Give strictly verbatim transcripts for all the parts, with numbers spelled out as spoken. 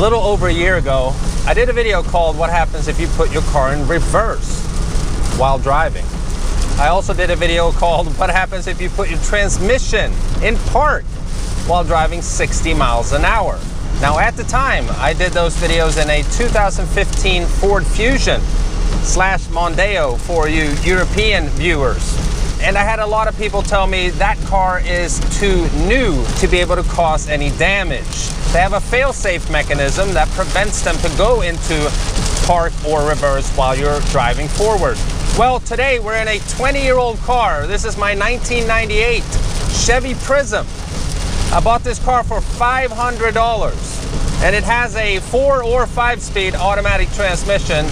little over a year ago, I did a video called What Happens If You Put Your Car in Reverse While Driving. I also did a video called What Happens If You Put Your Transmission in Park While Driving sixty miles an hour. Now at the time, I did those videos in a two thousand fifteen Ford Fusion slash Mondeo for you European viewers. And I had a lot of people tell me that car is too new to be able to cause any damage. They have a fail-safe mechanism that prevents them to go into park or reverse while you're driving forward. Well, today we're in a twenty-year-old car. This is my nineteen ninety-eight Chevy Prism. I bought this car for five hundred dollars, and it has a four or five speed automatic transmission.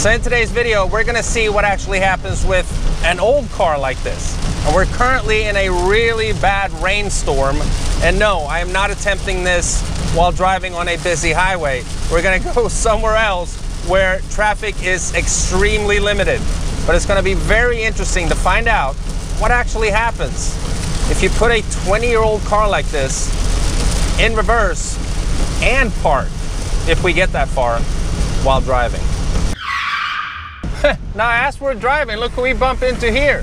So in today's video, we're gonna see what actually happens with an old car like this. And we're currently in a really bad rainstorm. And no, I am not attempting this while driving on a busy highway. We're gonna go somewhere else where traffic is extremely limited. But it's gonna be very interesting to find out what actually happens if you put a twenty-year-old car like this in reverse and park, if we get that far, while driving. Now, as we're driving, look who we bump into here.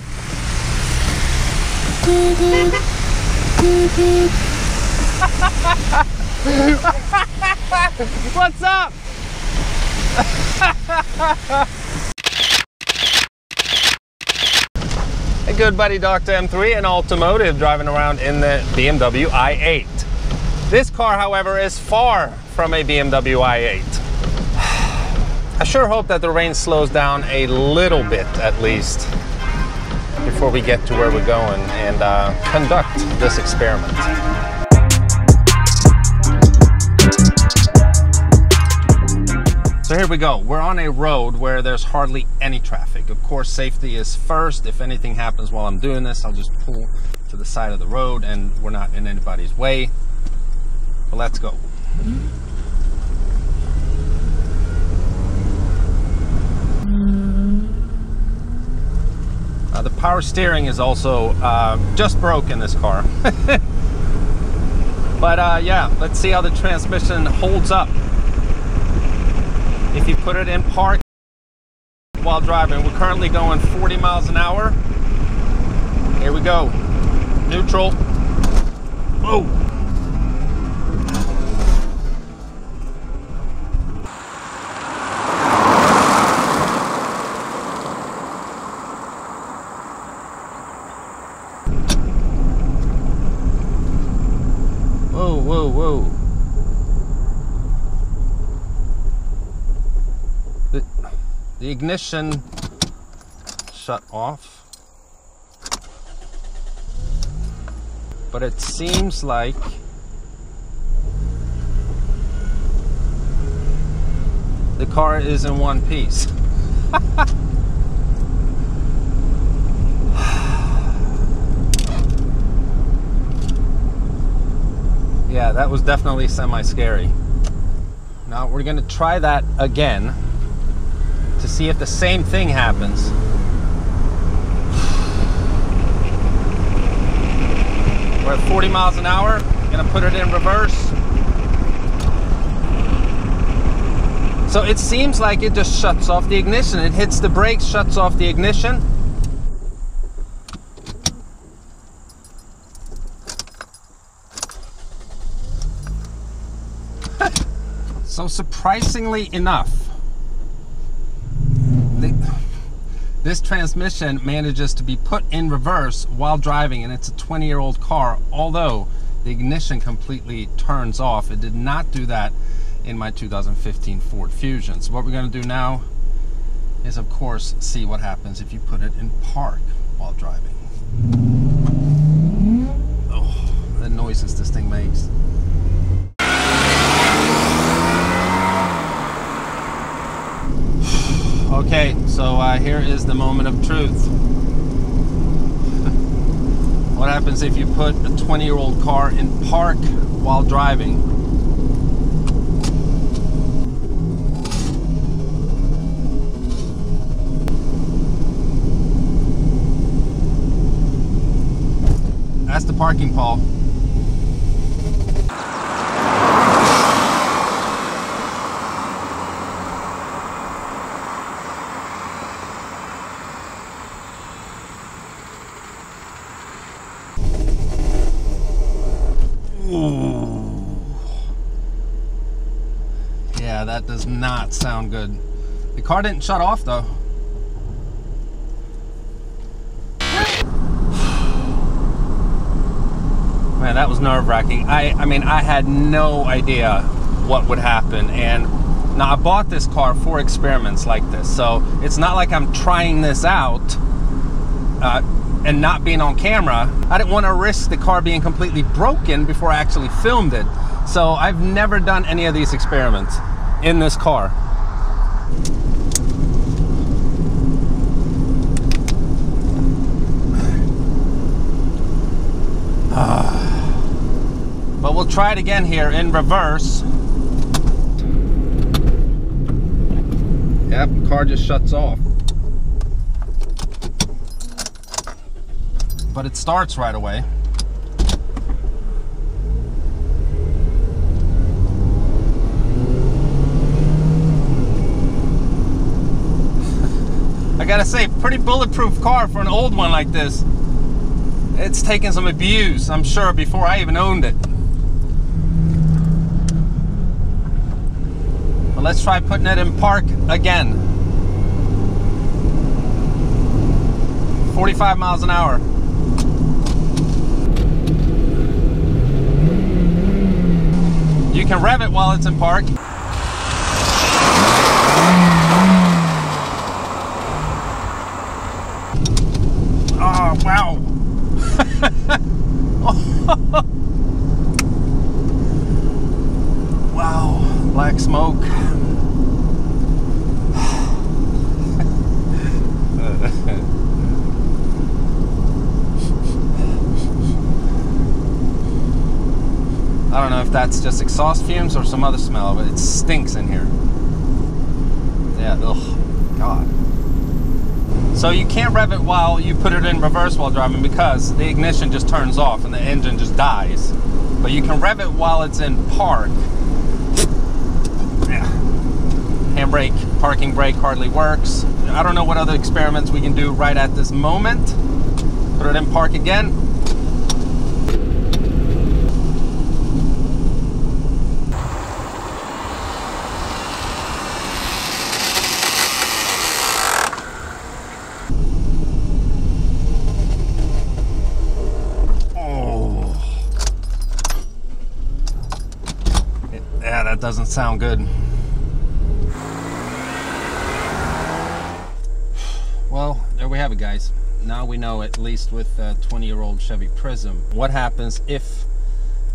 What's up? A good buddy, Doctor M three and Automotive, driving around in the B M W i eight. This car, however, is far from a B M W i eight. I sure hope that the rain slows down a little bit, at least, before we get to where we're going and uh, conduct this experiment. So here we go. We're on a road where there's hardly any traffic. Of course, safety is first. If anything happens while I'm doing this, I'll just pull to the side of the road and we're not in anybody's way. But let's go. Uh, the power steering is also uh, just broke in this car. But uh, yeah, let's see how the transmission holds up. If you put it in park while driving, we're currently going forty miles an hour. Here we go. Neutral. Whoa. Whoa, whoa, whoa. The ignition shut off, but it seems like the car is in one piece. Yeah, that was definitely semi-scary. Now we're gonna try that again to see if the same thing happens. We're at forty miles an hour. Gonna put it in reverse. So it seems like it just shuts off the ignition. It hits the brakes, shuts off the ignition. So surprisingly enough, this transmission manages to be put in reverse while driving, and it's a twenty-year-old car, although the ignition completely turns off. It did not do that in my two thousand fifteen Ford Fusion. So what we're going to do now is, of course, see what happens if you put it in park while driving. Oh, the noises this thing makes. Okay, so uh, here is the moment of truth. What happens if you put a twenty-year-old car in park while driving? That's the parking, Paul. Ooh. Yeah, that does not sound good. The car didn't shut off though. Man, that was nerve-wracking. I, I mean, I had no idea what would happen. And now I bought this car for experiments like this. So it's not like I'm trying this out uh, and not being on camera. I didn't want to risk the car being completely broken before I actually filmed it. So I've never done any of these experiments in this car. Ah. But we'll try it again here in reverse. Yep, the car just shuts off. But it starts right away. I gotta say, pretty bulletproof car for an old one like this. It's taken some abuse, I'm sure, before I even owned it. But let's try putting it in park again. forty-five miles an hour. You can rev it while it's in park. Oh, wow. Wow, black smoke. I don't know if that's just exhaust fumes or some other smell, but it stinks in here. Yeah, ugh, God. So you can't rev it while you put it in reverse while driving because the ignition just turns off and the engine just dies. But you can rev it while it's in park. Yeah. Handbrake, parking brake hardly works. I don't know what other experiments we can do right at this moment. Put it in park again. That doesn't sound good. Well, there we have it, guys. Now we know, at least with a twenty year old Chevy Prism, what happens if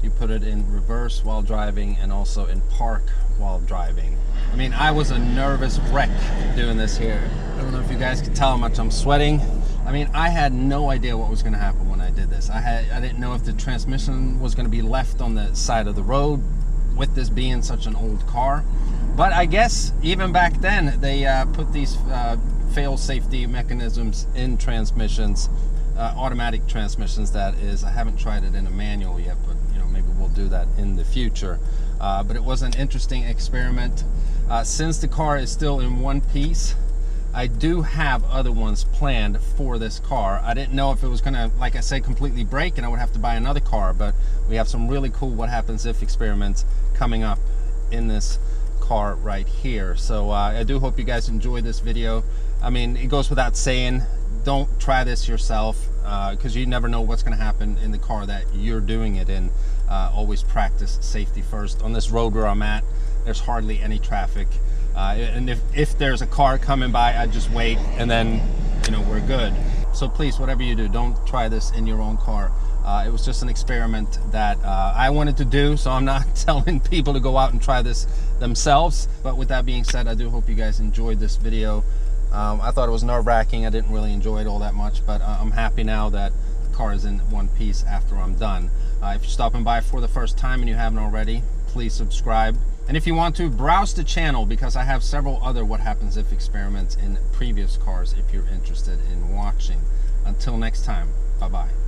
you put it in reverse while driving and also in park while driving. I mean, I was a nervous wreck doing this here. I don't know if you guys can tell how much I'm sweating. I mean, I had no idea what was going to happen when I did this. I had I didn't know if the transmission was going to be left on the side of the road with this being such an old car. But I guess even back then they uh, put these uh, fail safety mechanisms in transmissions, uh, automatic transmissions that is. I haven't tried it in a manual yet, but you know, maybe we'll do that in the future. Uh, but it was an interesting experiment. Uh, since the car is still in one piece, I do have other ones planned for this car. I didn't know if it was gonna, like I said, completely break and I would have to buy another car, but we have some really cool what happens if experiments coming up in this car right here. So uh, I do hope you guys enjoy this video. I mean, it goes without saying, don't try this yourself because uh, you never know what's gonna happen in the car that you're doing it in. Uh, always practice safety first. On this road where I'm at, there's hardly any traffic. Uh, and if, if there's a car coming by, I just wait and then, you know, we're good. So please, whatever you do, don't try this in your own car. Uh, it was just an experiment that uh, I wanted to do, so I'm not telling people to go out and try this themselves. But with that being said, I do hope you guys enjoyed this video. Um, I thought it was nerve-wracking. I didn't really enjoy it all that much, but uh, I'm happy now that the car is in one piece after I'm done. Uh, if you're stopping by for the first time and you haven't already, please subscribe. And if you want to, browse the channel because I have several other What Happens If experiments in previous cars if you're interested in watching. Until next time, bye-bye.